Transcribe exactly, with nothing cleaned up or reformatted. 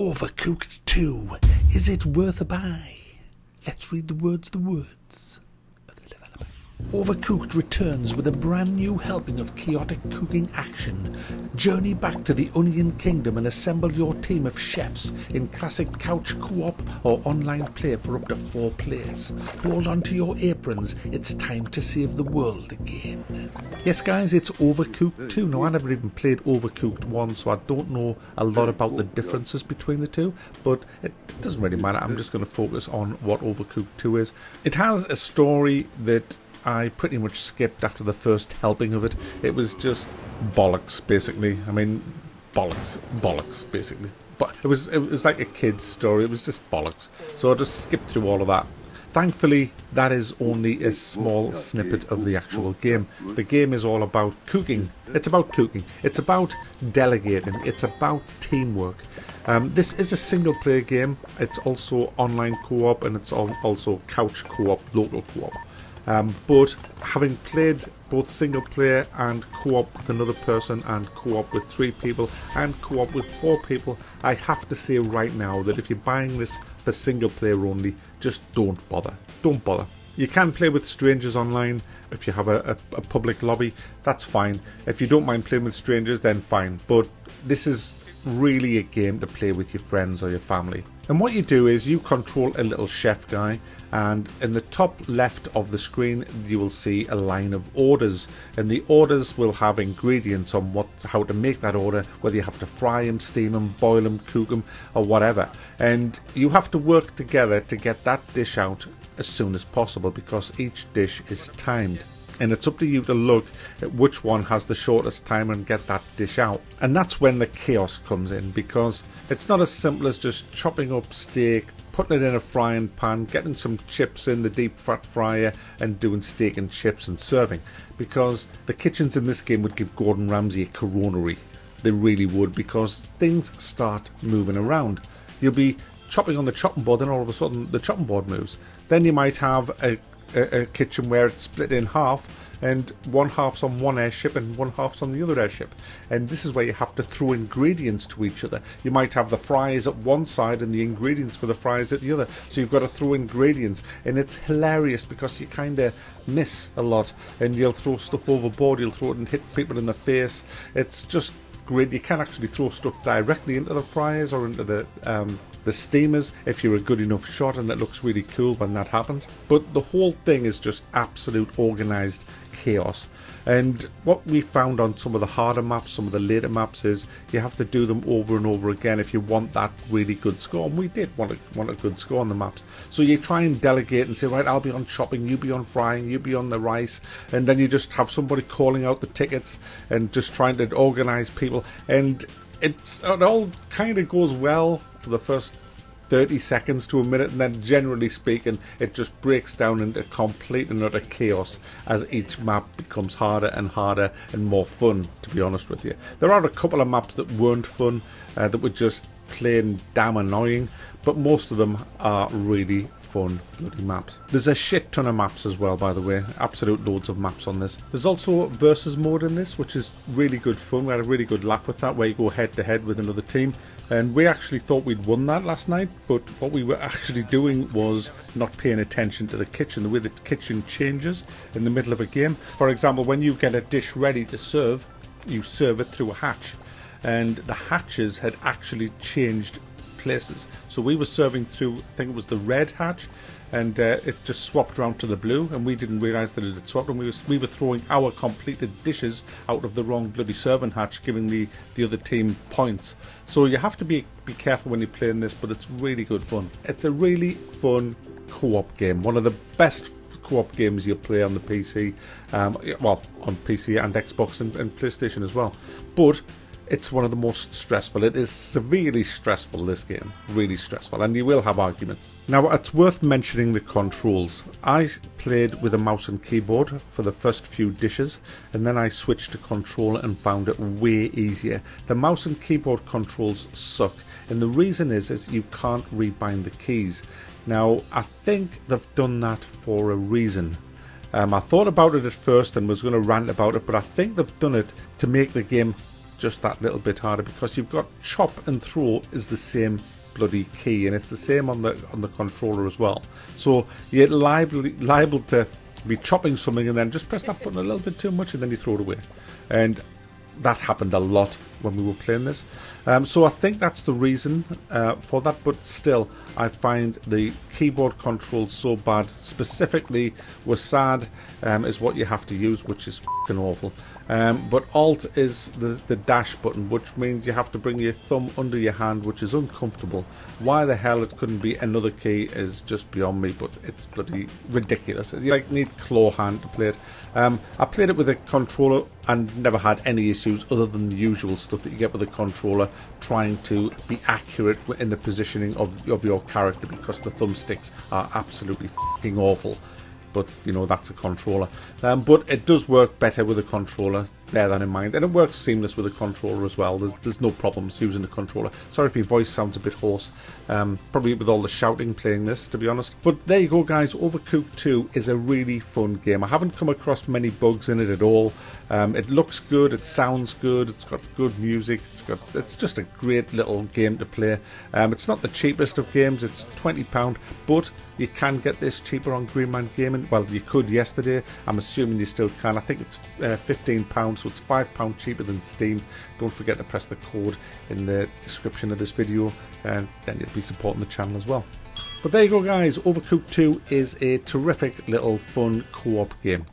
Overcooked two. Is it worth a buy? Let's read the words, the words of the developer. Overcooked returns with a brand new helping of chaotic cooking action. Journey back to the Onion Kingdom and assemble your team of chefs in classic couch co-op or online play for up to four players. Hold on to your aprons, it's time to save the world again. Yes guys, it's Overcooked two. Now I never even played Overcooked one, so I don't know a lot about the differences between the two, but it doesn't really matter. I'm just going to focus on what Overcooked two is. It has a story that I pretty much skipped after the first helping of it. It was just bollocks, basically. I mean, bollocks, bollocks, basically. But it was, it was like a kid's story. It was just bollocks. So I just skipped through all of that. Thankfully, that is only a small snippet of the actual game. The game is all about cooking. It's about cooking. It's about delegating. It's about teamwork. Um, this is a single-player game. It's also online co-op, and it's also couch co-op, local co-op. Um, but having played both single-player and co-op with another person and co-op with three people and co-op with four people, I have to say right now that if you're buying this for single-player only, just don't bother. Don't bother. You can play with strangers online if you have a, a, a public lobby. That's fine. If you don't mind playing with strangers, then fine. But this is really a game to play with your friends or your family. And what you do is you control a little chef guy, and in the top left of the screen you will see a line of orders, and the orders will have ingredients on what, how to make that order, whether you have to fry them, steam them, boil them, cook them, or whatever. And you have to work together to get that dish out as soon as possible, because each dish is timed. And it's up to you to look at which one has the shortest time and get that dish out. And that's when the chaos comes in, because it's not as simple as just chopping up steak, putting it in a frying pan, getting some chips in the deep fat fryer and doing steak and chips and serving. Because the kitchens in this game would give Gordon Ramsay a coronary. They really would, because things start moving around. You'll be chopping on the chopping board, then all of a sudden the chopping board moves. Then you might have a A, a kitchen where it's split in half, and one half's on one airship and one half's on the other airship, and this is where you have to throw ingredients to each other. You might have the fries at one side and the ingredients for the fries at the other, so you've got to throw ingredients, and it's hilarious because you kind of miss a lot, and you'll throw stuff overboard, you'll throw it and hit people in the face. It's just great. You can actually throw stuff directly into the fryers or into the um, the steamers if you're a good enough shot, and it looks really cool when that happens. But the whole thing is just absolute organized chaos. And what we found on some of the harder maps, some of the later maps, is you have to do them over and over again if you want that really good score, and we did want a, want a good score on the maps. So you try and delegate and say, right, I'll be on chopping, you be on frying, you be on the rice, and then you just have somebody calling out the tickets and just trying to organize people. And It's, it all kind of goes well for the first thirty seconds to a minute, and then generally speaking it just breaks down into complete and utter chaos as each map becomes harder and harder and more fun, to be honest with you. There are a couple of maps that weren't fun, uh, that were just plain damn annoying, but most of them are really fun bloody maps. There's a shit ton of maps as well, by the way. Absolute loads of maps on this. There's also versus mode in this, which is really good fun. We had a really good laugh with that, where you go head to head with another team, and we actually thought we'd won that last night, but what we were actually doing was not paying attention to the kitchen, the way the kitchen changes in the middle of a game. For example, when you get a dish ready to serve, you serve it through a hatch, and the hatches had actually changed places. So we were serving through, I think it was the red hatch, and uh, it just swapped around to the blue, and we didn't realise that it had swapped, and we, was, we were throwing our completed dishes out of the wrong bloody serving hatch, giving the, the other team points. So you have to be, be careful when you're playing this, but it's really good fun. It's a really fun co-op game, one of the best co-op games you'll play on the P C, um, well, on P C and Xbox and, and PlayStation as well. But it's one of the most stressful. It is severely stressful, this game. Really stressful, and you will have arguments. Now, it's worth mentioning the controls. I played with a mouse and keyboard for the first few dishes, and then I switched to controller and found it way easier. The mouse and keyboard controls suck, and the reason is, is you can't rebind the keys. Now, I think they've done that for a reason. Um, I thought about it at first and was going to rant about it, but I think they've done it to make the game just that little bit harder, because you've got chop and throw is the same bloody key, and it's the same on the on the controller as well. So you're liable liable to be chopping something and then just press that button a little bit too much and then you throw it away, and that happened a lot when we were playing this. Um, so I think that's the reason uh, for that, but still I find the keyboard controls so bad. Specifically WASD um, is what you have to use, which is fucking awful. Um, but Alt is the, the dash button, which means you have to bring your thumb under your hand, which is uncomfortable. Why the hell it couldn't be another key is just beyond me, but it's bloody ridiculous. You like need claw hand to play it. Um, I played it with a controller and never had any issues other than the usual stuff that you get with a controller, trying to be accurate in the positioning of, of your character, because the thumbsticks are absolutely fucking awful. But you know, that's a controller. Um, but it does work better with a controller, bear that in mind, and it works seamless with a controller as well. There's, there's no problems using the controller. Sorry if your voice sounds a bit hoarse, um, probably with all the shouting playing this, to be honest. But there you go, guys. Overcooked two is a really fun game. I haven't come across many bugs in it at all. Um, it looks good, it sounds good, it's got good music, it's got, it's just a great little game to play. Um, it's not the cheapest of games, it's twenty pounds, but you can get this cheaper on Green Man Gaming. Well, you could yesterday, I'm assuming you still can. I think it's uh, fifteen pounds, so it's five pounds cheaper than Steam. Don't forget to press the code in the description of this video, and then you'll be supporting the channel as well. But there you go, guys. Overcooked two is a terrific little fun co-op game.